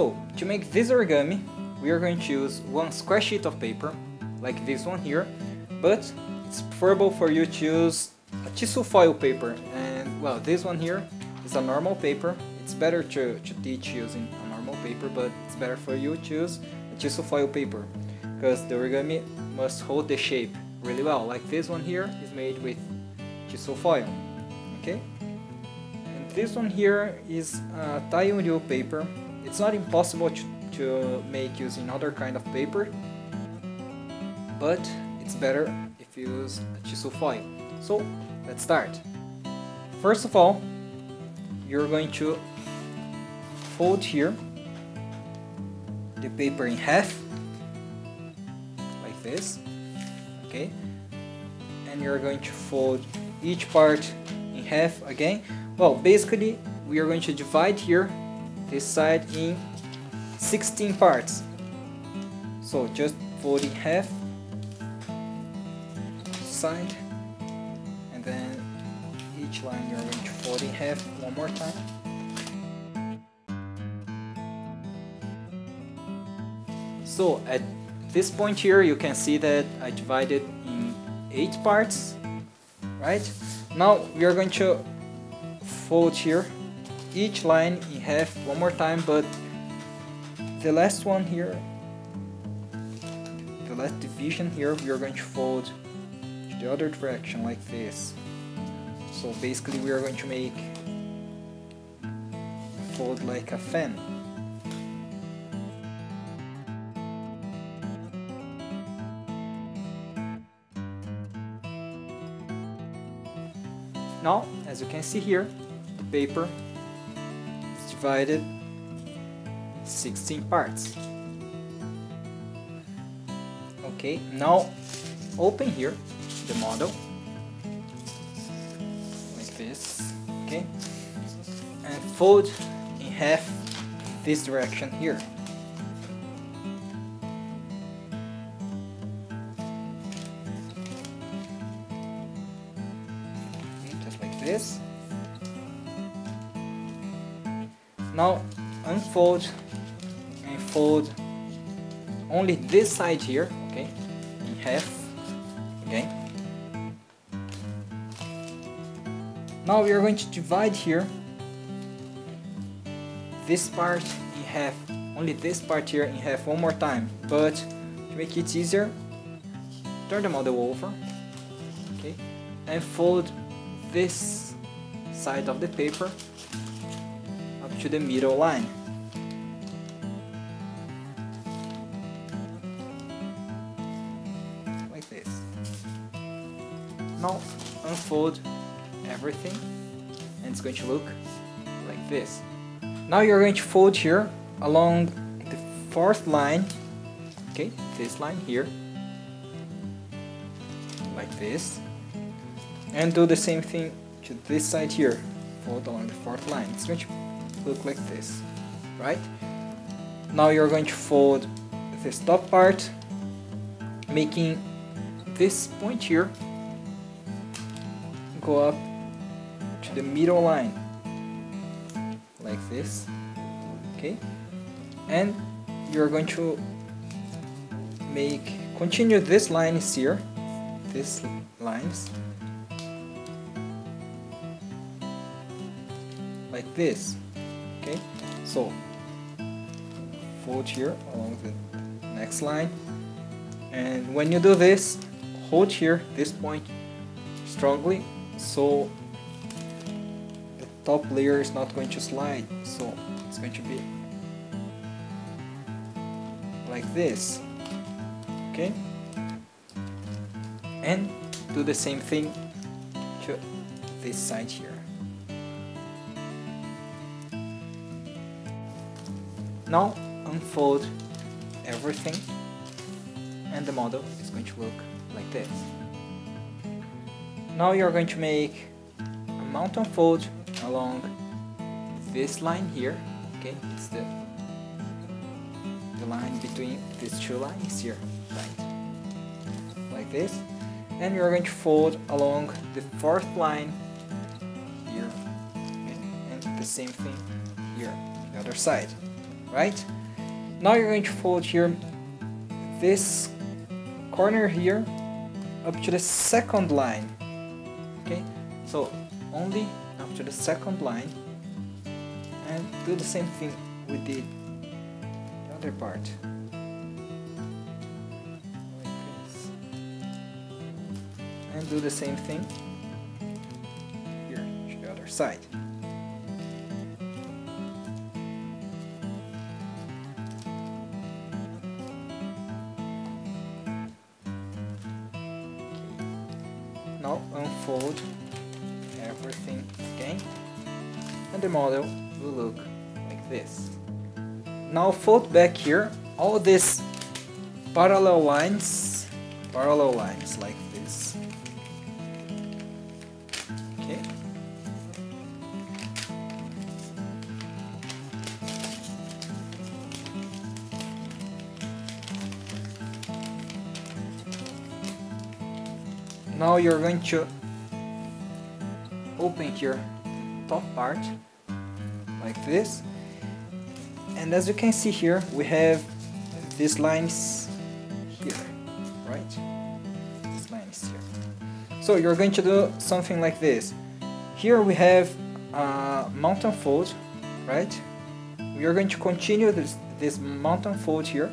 So, to make this origami, we are going to use one square sheet of paper, like this one here, but it's preferable for you to use a tissue foil paper, and well, this one here is a normal paper. It's better to teach using a normal paper, but it's better for you to use a tissue foil paper, because the origami must hold the shape really well, like this one here is made with tissue foil, okay? And this one here is a taiyunryu paper. It's not impossible to make using other kind of paper, but it's better if you use a tissue foil. So, let's start. First of all, you're going to fold here the paper in half, like this, okay? And you're going to fold each part in half again. Well, basically, we are going to divide here this side in 16 parts. So, just fold in half, side, and then each line you're going to fold in half one more time. So at this point here you can see that I divided in 8 parts, right? Now we are going to fold here each line in half one more time, but the last one here, the last division here, we are going to fold the other direction like this. So basically we are going to make a fold like a fan. Now, as you can see here, the paper is divided in 16 parts. Okay, now open here the model like this, okay, and fold in half this direction here, okay, just like this. Now unfold and fold only this side here, okay, in half. Now we are going to divide here this part in half, only this part here in half one more time, but to make it easier, turn the model over, okay, and fold this side of the paper up to the middle line. Like this. Now unfold everything and it's going to look like this. Now you're going to fold here along the fourth line, okay, this line here, like this, and do the same thing to this side here, fold along the fourth line. It's going to look like this, right? Now you're going to fold this top part, making this point here go up to the middle line like this, okay, and you're going to continue this lines here, these lines like this, okay. So fold here along the next line, and when you do this, hold here this point strongly so top layer is not going to slide, so it's going to be like this, okay, and do the same thing to this side here. Now unfold everything and the model is going to look like this. Now you're going to make a mountain fold along this line here, okay, it's the line between these two lines here, right, like this, and you're going to fold along the fourth line here, okay, and the same thing here, the other side, right? Now you're going to fold here this corner here up to the second line, okay? So only up to the second line, and do the same thing with the other part. And do the same thing here to the other side. Okay. Now unfold everything again, and the model will look like this. Now fold back here all these parallel lines like this. Now you're going to open your top part like this, and as you can see here we have these lines here, right? These lines here. So you're going to do something like this. Here we have a mountain fold, right? We are going to continue this mountain fold here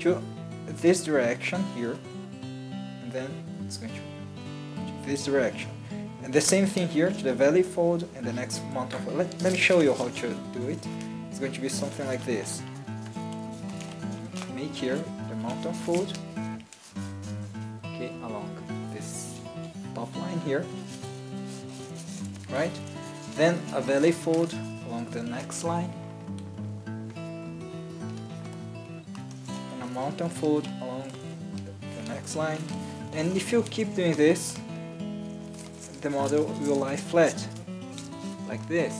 to this direction here, and then it's going to this direction, and the same thing here to the valley fold and the next mountain fold. Let me show you how to do it. It's going to be something like this. Make here the mountain fold, okay, along this top line here, right? Then a valley fold along the next line, and a mountain fold along the next line. And if you keep doing this, the model will lie flat, like this,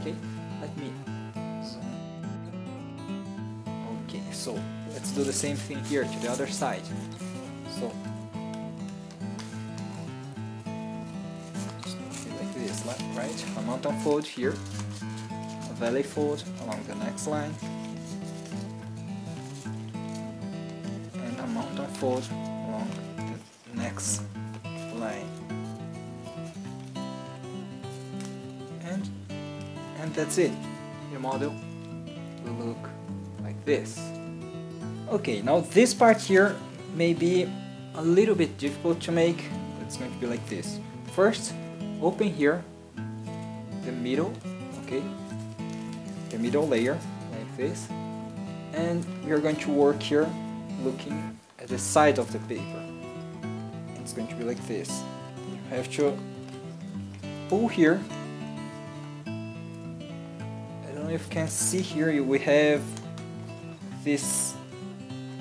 okay? Let me zoom. Okay, so let's do the same thing here to the other side. So, like this, right? A mountain fold here, a valley fold along the next line, and a mountain fold along the next line. And that's it. Your model will look like this. Okay, now this part here may be a little bit difficult to make, but it's going to be like this. First, open here the middle, okay, the middle layer like this, and we are going to work here looking at the side of the paper. It's going to be like this. You have to pull here. If you can see here, we have these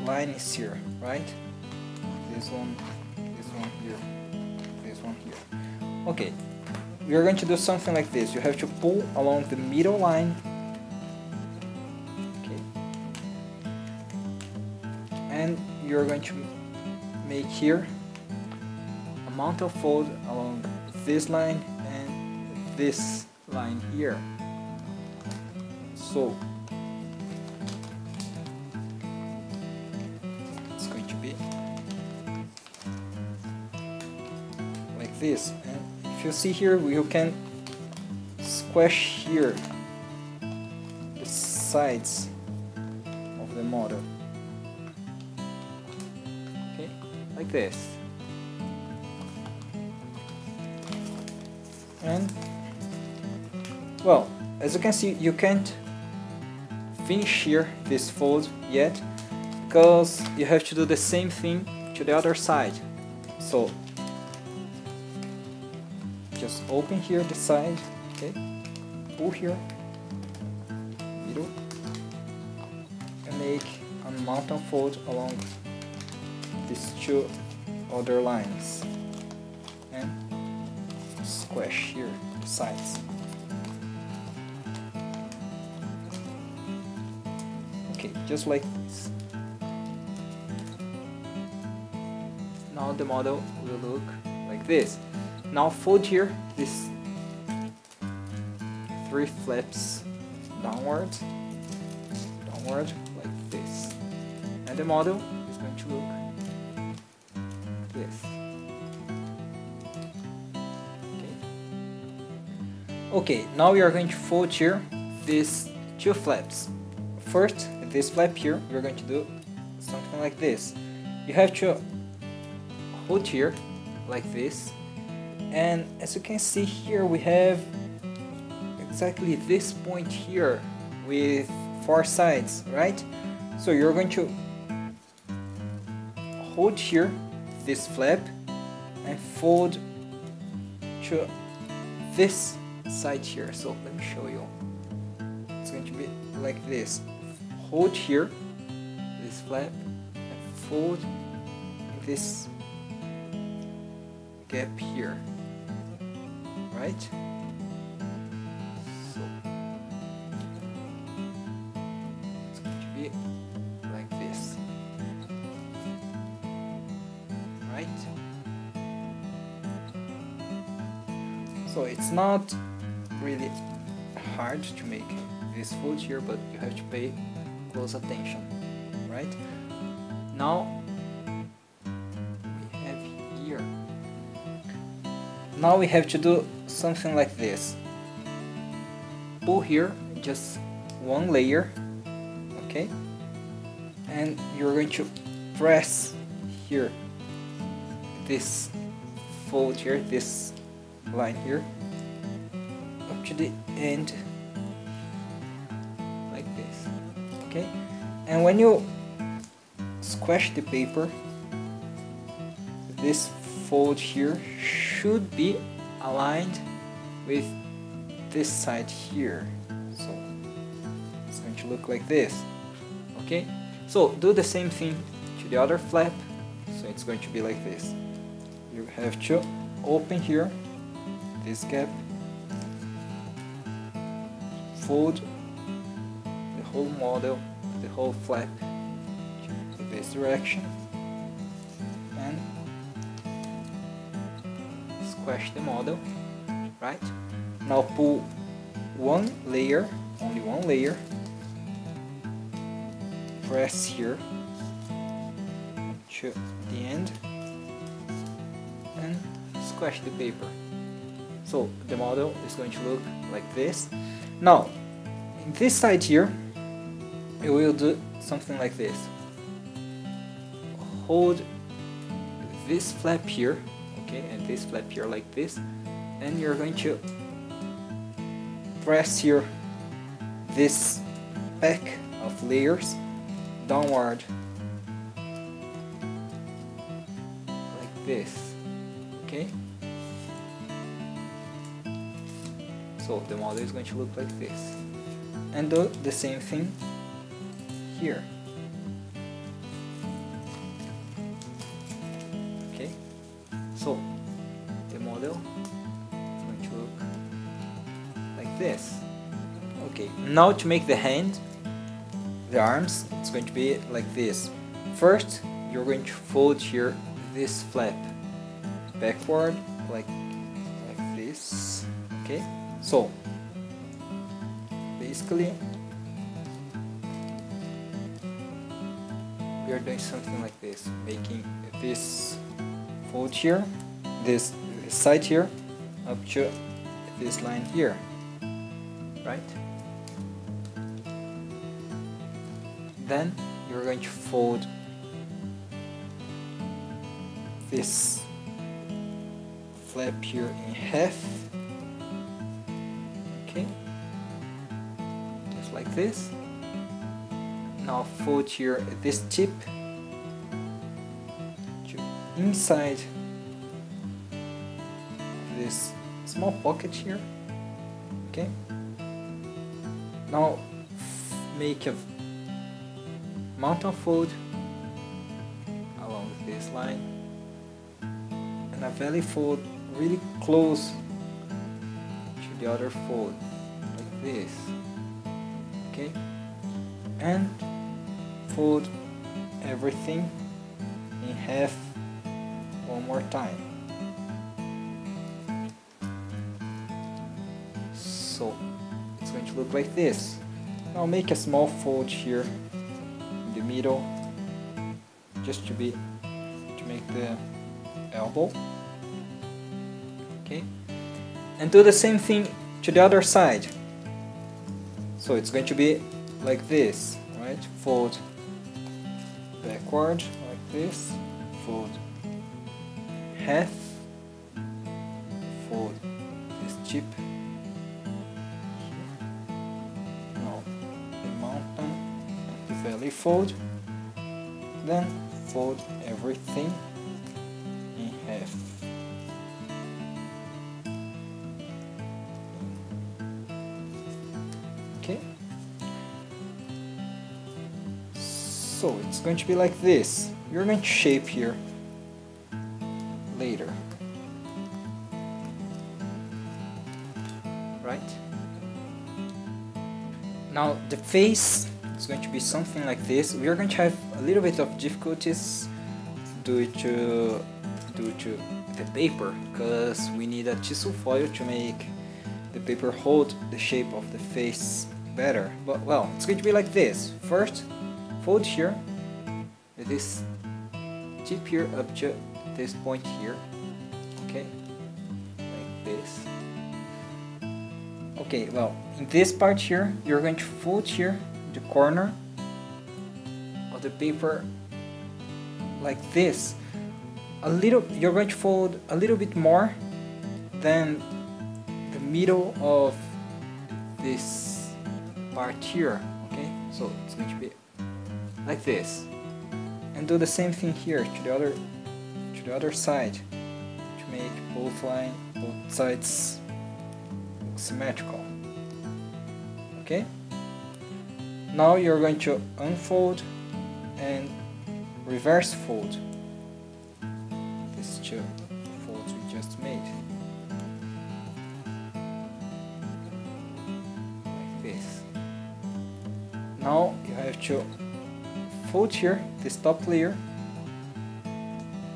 lines here, right? This one here, this one here. Okay, we are going to do something like this. You have to pull along the middle line, okay, and you're going to make here a mountain fold along this line and this line here. So it's going to be like this, and if you see here, you can squash here the sides of the model, okay, like this, and well, as you can see, you can't finish here this fold yet, because you have to do the same thing to the other side. So just open here the side, okay, pull here middle, and make a mountain fold along these two other lines, and squash here the sides. Just like this. Now the model will look like this. Now fold here these three flaps downward, downward like this, and the model is going to look like this. Okay, now we are going to fold here these two flaps. First, this flap here, we are going to do something like this. You have to hold here, like this, and as you can see here, we have exactly this point here with four sides, right? So you're going to hold here, this flap, and fold to this side here. So let me show you. It's going to be like this. Hold here, this flap, and fold in this gap here, right? So it's going to be like this, right? So it's not really hard to make this fold here, but you have to pay close attention, right? Now we have here. Now we have to do something like this. Pull here, just one layer, okay? And you're going to press here, this fold here, this line here, to the end like this, okay? And when you squash the paper, this fold here should be aligned with this side here, so it's going to look like this, okay? So do the same thing to the other flap, so it's going to be like this. You have to open here this gap, fold the whole model, the whole flap in this direction, and squash the model, right? Now pull one layer, only one layer, press here to the end, and squash the paper. So the model is going to look like this. Now, in this side here, we will do something like this. Hold this flap here, okay, and this flap here like this, and you're going to press here this pack of layers downward, like this, okay? So the model is going to look like this. And do the same thing here. Okay? So the model is going to look like this. Okay, now to make the hand, the arms, it's going to be like this. First, you're going to fold here this flap backward, like this. Okay? So, basically, we are doing something like this, making this fold here, this side here, up to this line here, right? Then, you're going to fold this flap here in half, just like this. Now fold here this tip to inside this small pocket here, okay? Now make a mountain fold along this line and a valley fold really close to the other fold, like this. Okay, and fold everything in half one more time. So it's going to look like this. Now make a small fold here in the middle, just to make the elbow. Okay, and do the same thing to the other side. So it's going to be like this, right? Fold backward like this, fold half, fold this tip. Now the mountain, the valley fold, then fold everything in half. Okay, so it's going to be like this. You're going to shape here later, right? Now the face is going to be something like this. We are going to have a little bit of difficulties due to the paper, because we need a tissue foil to make the paper hold the shape of the face better. But well, it's going to be like this. First, fold here, this tip here up to this point here, okay, like this. Okay, well, in this part here, you're going to fold here the corner of the paper like this. You're going to fold a little bit more than the middle of this part here, okay? So it's going to be like this. And do the same thing here to the other side, to make both sides look symmetrical. Okay? Now you're going to unfold and reverse fold these two folds we just made. Like this. Now you have to fold here, this top layer,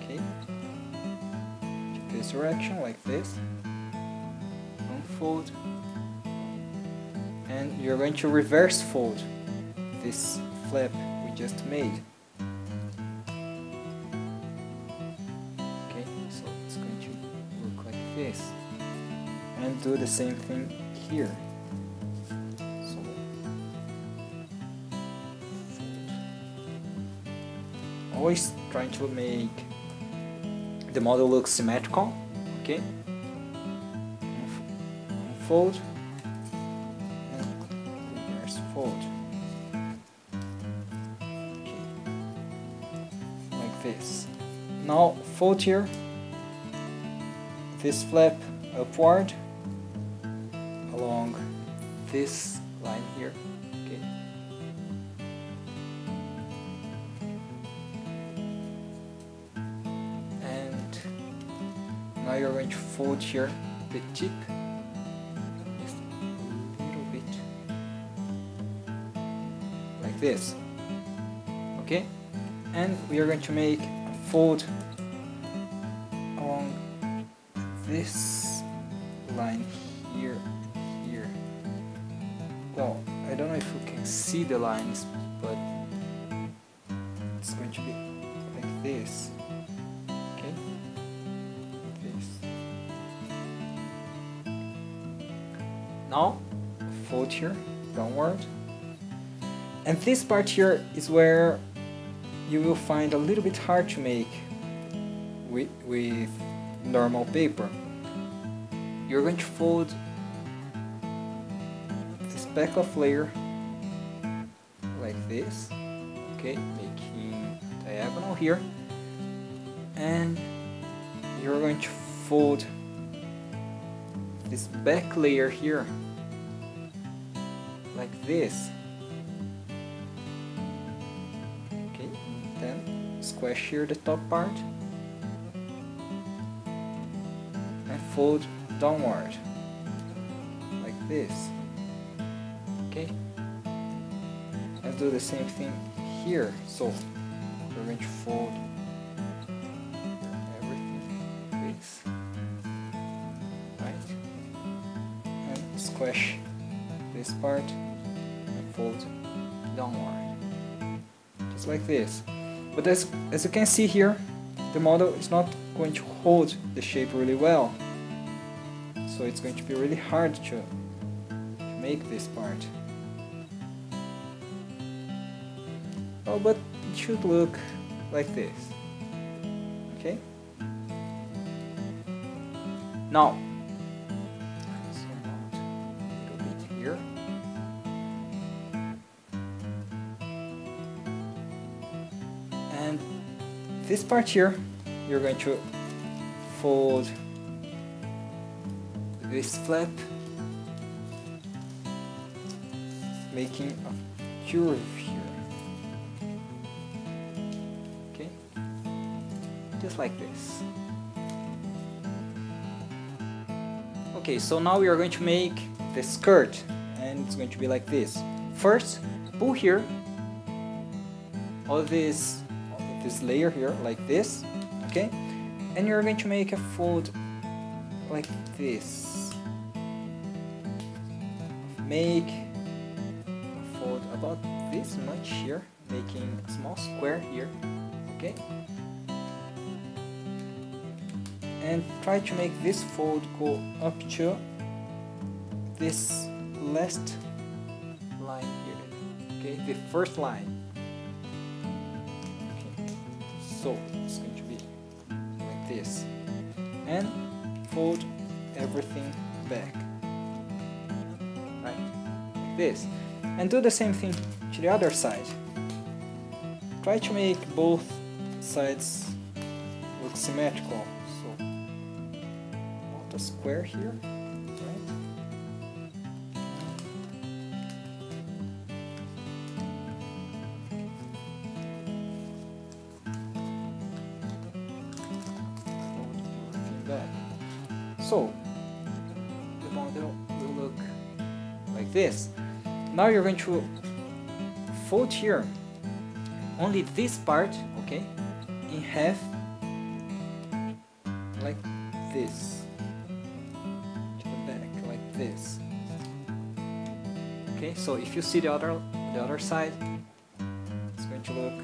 okay, to this direction like this, unfold, and you're going to reverse fold this flap we just made. Okay, so it's going to look like this, and do the same thing here. Always trying to make the model look symmetrical, okay? Unfold and reverse fold, okay, like this. Now fold here, this flap upward along this line here. Now you're going to fold here the tip, just a little bit, like this, okay? And we are going to make a fold along this line here, here. Well, I don't know if you can see the lines, but it's going to be like this. Now fold here downward, and this part here is where you will find a little bit hard to make with normal paper. You're going to fold this back of layer like this, okay, making diagonal here, and you're going to fold this back layer here like this, okay, and then squash here the top part and fold downward like this, okay, and do the same thing here. So we're going to fold this part and fold downward, just like this. But as you can see here, the model is not going to hold the shape really well, so it's going to be really hard to make this part. Oh, but it should look like this, okay? Now, let's zoom out a little bit here. And this part here, you're going to fold this flap, making a curve here. Just like this. Okay, so now we are going to make the skirt, and it's going to be like this. First, pull here all this layer here, like this, okay? And you're going to make a fold like this. Make a fold about this much here, making a small square here, okay? And try to make this fold go up to this last line here, okay, the first line. Okay. So it's going to be like this, and fold everything back, right, like this. And do the same thing to the other side. Try to make both sides look symmetrical. Square here, right? So the model will look like this. Now you're going to fold here only this part, okay, in half, like this. This, okay, so if you see the other side, it's going to look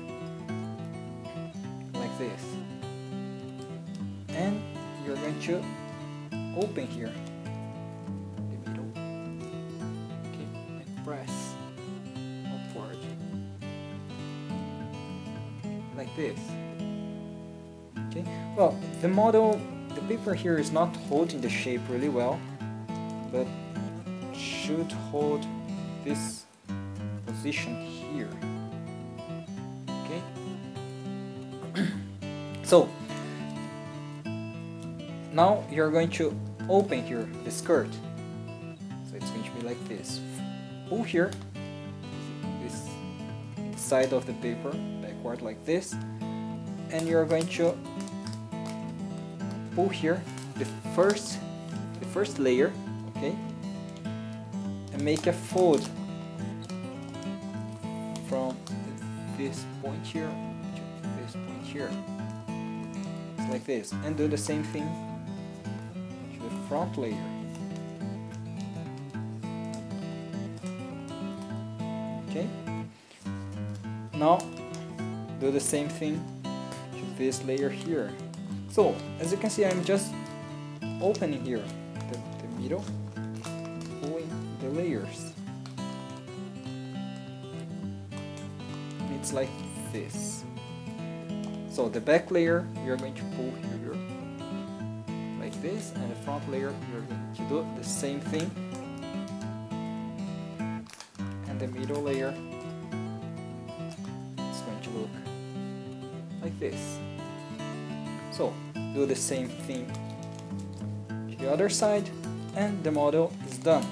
like this, and you're going to open here the middle, okay, and press upward like this. Okay, well, the model, the paper here is not holding the shape really well, but should hold this position here, okay? So now you're going to open here the skirt, so it's going to be like this. Pull here this side of the paper backward like this, and you're going to pull here the first layer, okay, and make a fold from this point here to this point here, just like this. And do the same thing to the front layer, okay? Now do the same thing to this layer here. So as you can see, I'm just opening here the middle, the layers. It's like this. So the back layer you're going to pull here like this, and the front layer you're going to do the same thing, and the middle layer is going to look like this. So do the same thing to the other side, and the model is done.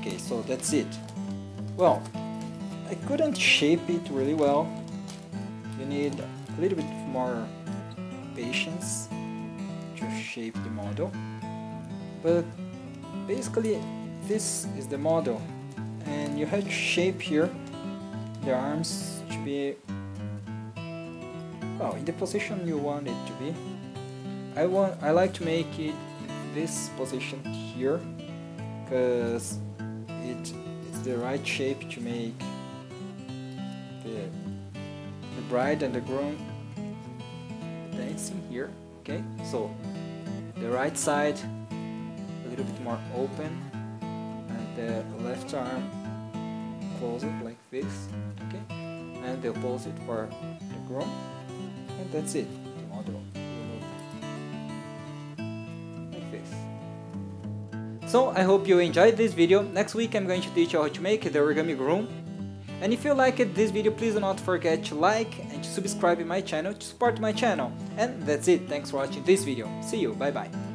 Okay, so that's it. Well, I couldn't shape it really well. You need a little bit more patience to shape the model. But basically, this is the model, and you have to shape here The arms should be, well, in the position you want it to be. I like to make it this position here, because it's the right shape to make the bride and the groom dancing here. Okay, so the right side a little bit more open and the left arm close it like this, okay, and the opposite for the groom, and that's it. The model like this. So I hope you enjoyed this video. Next week I'm going to teach you how to make the origami groom, and if you liked this video, please do not forget to like and to subscribe my channel to support my channel. And that's it. Thanks for watching this video. See you. Bye bye.